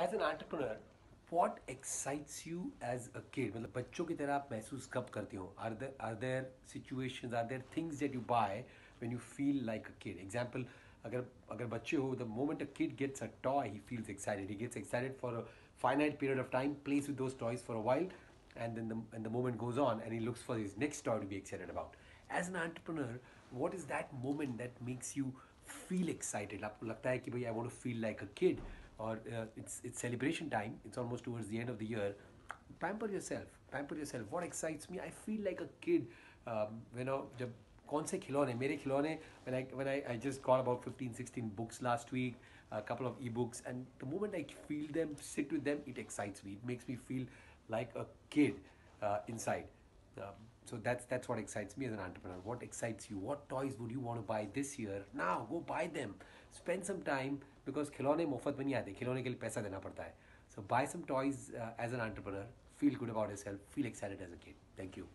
As an entrepreneur, what excites you as a kid? मतलब बच्चों की तरह आप महसूस कब करते हो? Are there situations, are there things that you buy when you feel like a kid? Example, अगर बच्चे हो, the moment a kid gets a toy, he feels excited. He gets excited for a finite period of time, plays with those toys for a while, and then the moment goes on, and he looks for his next toy to be excited about. As an entrepreneur, what is that moment that makes you feel excited? आपको लगता है कि भाई I want to feel like a kid. Or it's celebration time, it's almost towards the end of the year. Pamper yourself. What excites me? I feel like a kid. When I just got about 15-16 books last week, a couple of ebooks, and the moment I feel them, sit with them, it excites me. It makes me feel like a kid inside. So that's what excites me as an entrepreneur. What excites you? What toys would you want to buy this year? Now, go buy them. Spend some time because खिलौने मुफ्त में नहीं आते. खिलौने के लिए पैसा देना पड़ता है. So buy some toys as an entrepreneur. Feel good about yourself. Feel excited as a kid. Thank you.